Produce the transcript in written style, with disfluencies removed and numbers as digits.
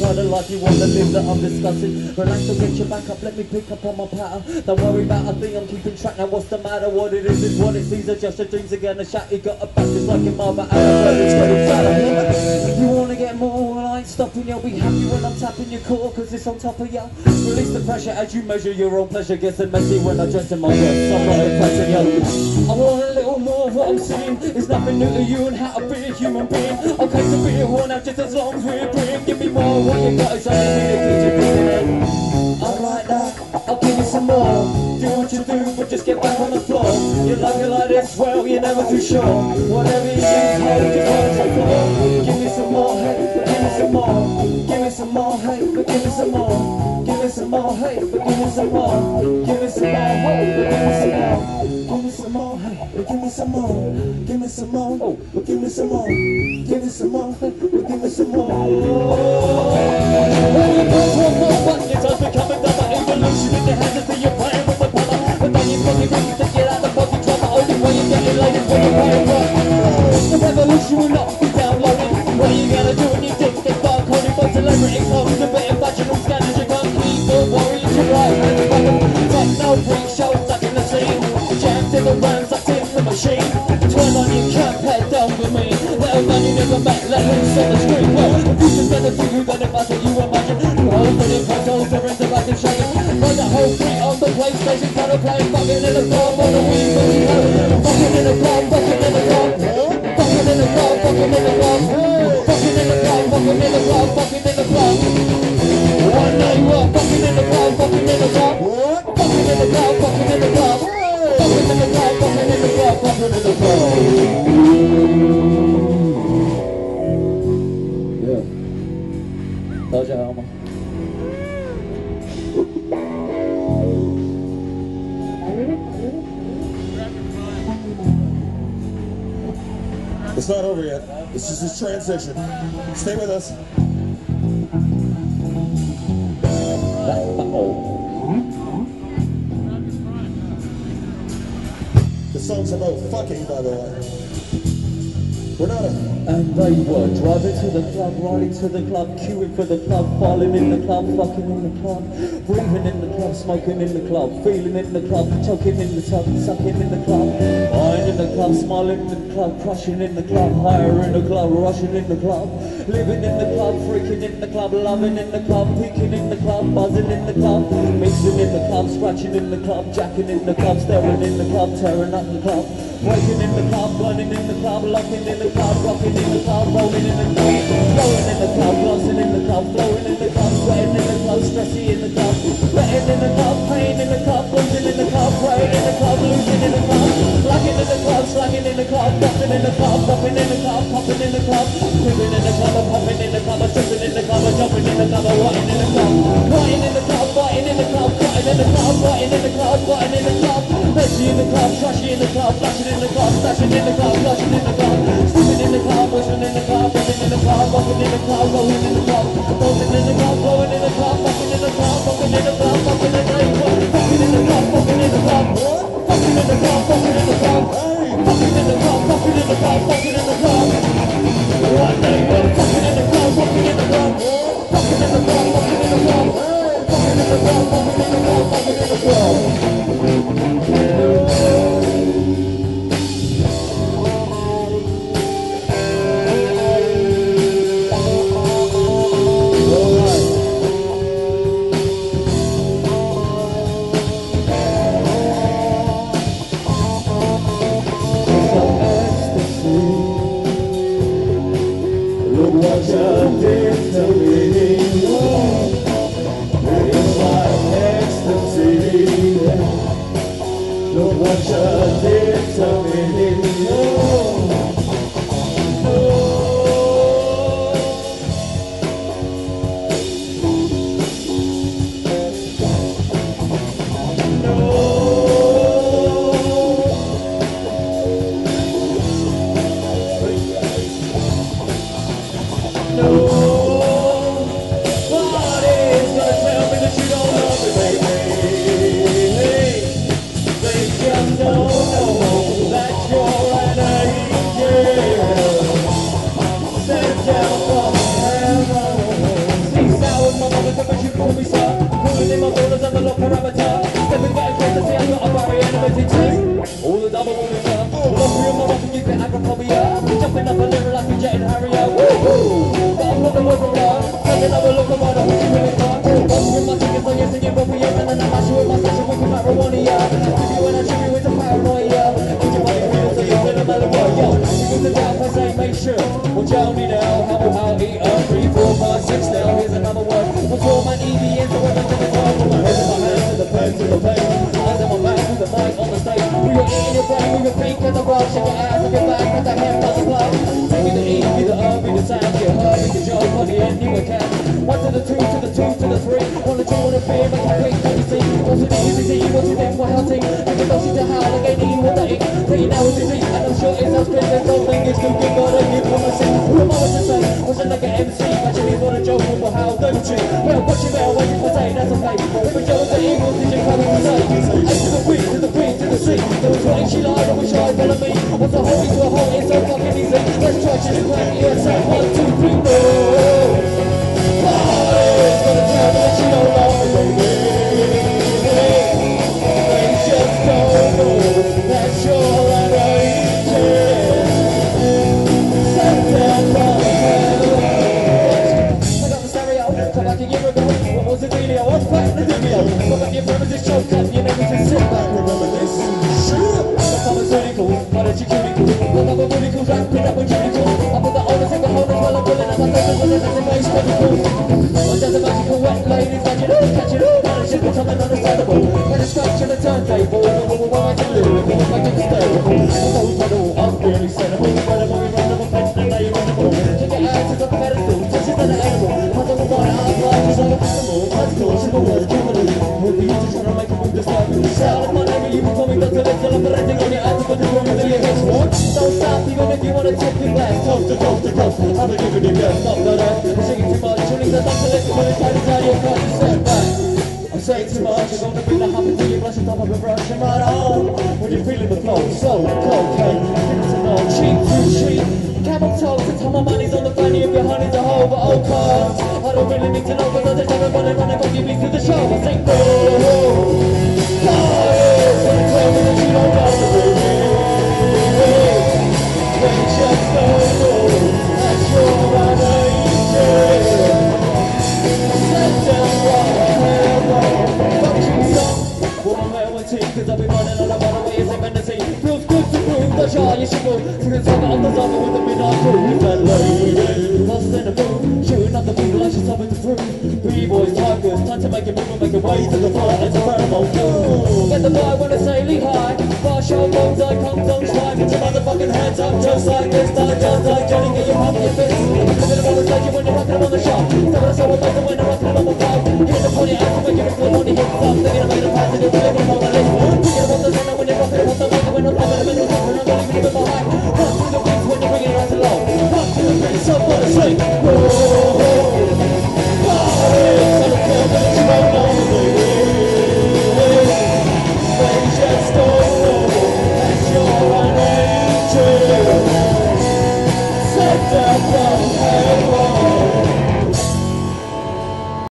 What a life you want to live that I'm discussing. Relax and get your back up, let me pick up on my pattern. Don't worry about a thing, I'm keeping track. Now what's the matter, what it is what it seems. Adjust your dreams again, a shot. You got a practice like your mother and a friend, it's got a shadow. You wanna get more, well I ain't stopping you. Be happy when I'm tapping your core, cause it's on top of ya. Release the pressure as you measure your own pleasure. Getting messy when I dress in my dress, I'm not impressing ya. I want a little more of what I'm seeing. It's nothing new to you and how to be a human being. Okay to be a one out just as long as we're green. Give me more, what you got is only me to I'm like that, I'll give you some more. Do what you do, but just get back on the floor. You love me like this, well you're never too sure. Whatever you do, hey, just hold your floor. Give me some more, hey, but give me some more. Give me some more, hey, but give me some more. Give me some more, hey, but give me some more. Give me some more, hey, but give me some more. Give me some more, hey, give me some more. Give me some more, oh, give me some more. Give me some more, hey, give me some more. When you put one more button, your time's becoming dumber. Evolution in your hands until you're playing with my plumber. But then you're fucking ready to get out of fucking trouble. Only way you're getting laid is when you're playing rock. The revolution will not be downloaded. What are you gonna do when you think it's dark? Holding for celebrity clothes, a bit of vaginal scanners. You can't keep the worry to life. Techno freak show stuck in the scene. Jammed in the round, sucked in the machine. Turn on your cap, head down with me. Little man you never met, let him set the screen. Well, the future's better for you than it was that you imagine. Open in controls, they're interactive shaking. Run that whole fleet on the PlayStation, kind of playing. Fucking in the club on the Wii, fucking hell. Fucking in the club, fucking in the club. Fucking in the club, fucking in the club. Fucking in the club, fucking in the club, fucking in the club. One night what? Fucking in the club, fucking in the club. Fucking in the club, fucking in the club. Fucking in the club, fucking in the club, fucking in the club. Yeah. 大家好吗? It's not over yet. It's just this transition. Stay with us. The song's about fucking, by the way. We're not a... And they were driving to the club, riding to the club, queuing for the club, falling in the club, fucking in the club, breathing in the club, smoking in the club, feeling in the club, choking in the tub, sucking in the club, lying in the club, smiling in the club, crushing in the club, higher in the club, rushing in the club, living in the club, freaking in the club, loving in the club, peeking in the club, buzzing in the club, mixing in the club, scratching in the club, jacking in the club, staring in the club, tearing up the club, breaking in the club, burning in the club, locking in the club, rocking in the club, rolling in the club, flowing in the club, glancing in the club, flowing in the club, sweating in the club, stressy in the club, sweating in the club, pain in the club, losing in the club, praying in the club, losing in the club, slacking in the club, slagging in the club, popping in the club, popping in the club, popping in the club, tripping in the club, popping in the club, tripping in the club, jumping in the club, whiting in the club, whiting in the club, whiting in the club, whiting in the club, whiting in the club, whiting in the club, messy in the club, trashy in the club, flashing in the club, stashing in the club, flashing in the club, sleeping in the club. Pushing in the club, pushing in the club, walking in the club, rolling in the club, rolling in the club, blowing in the club, fucking in the club, fucking in the club, fucking in the club, fucking in the club, fucking in the club, fucking in the club, fucking in the club, fucking in the club, fucking in the club, fucking in the club. One day we're fucking in the club, fucking in the club, fucking in the club, fucking in the club, fucking in the club, fucking in the club, fucking in the club. all the double on the top. Love you, keep it acrophobia. Jumping up a little like a jet in Harrier. Woo-hoo! But I'm not the local one. Take another look at mine, I'm really fun. Watch with my tickets on yes and your bobby yes. And then I mash you with my session with your marijuana. Give you and I chew you with a paranoia. Put your money real so you're gonna mellow boy, yo. She was the doubt, I say make sure. Well, Johnny now, how about eat up? 3, 4, 5, 6 now, here's another one. What's all my EV is the weapon to the top. From my head to my hands to the pen to the face. Eyes on my back with the mic on the stage. We were in your brain, we were thinking the rush. Shake your ass off your back, put that hand on the block. Take me the E, be the R, be the sound. Get hurt, be the joke, on the end, you were cat. 1 to the 2, to the 2, to the 3. 1 to 2, on the 3, make a quick, let me see. What's the easy, what's the thing, what healthy? I can dodge you to howl, like I need you with the ink. Take it now with the Z, and I'm sure it sounds crazy. Don't think it's too good, but I give what I see. Who am I to say? Wasn't like an MC, actually he's on a joke, but how don't you? Well, watch it out, what you can say, that's okay. Every joke is the evil, did you come and say? There was one she lied, I wish I'd been a me. What's a hobby to a hole, it's so fucking easy. Let's try, she's a great ESA. 1, 2, 3, 4. Party's gonna tell me that she don't lie, baby. They just don't know, that's all I really care. September, I got the stereo, come back a year ago. What was it really, I was back in the video. What about your premises, show cap, your name is just sit back. Get the money out to make it a good money, hit the top, thinking I made a pass in the way.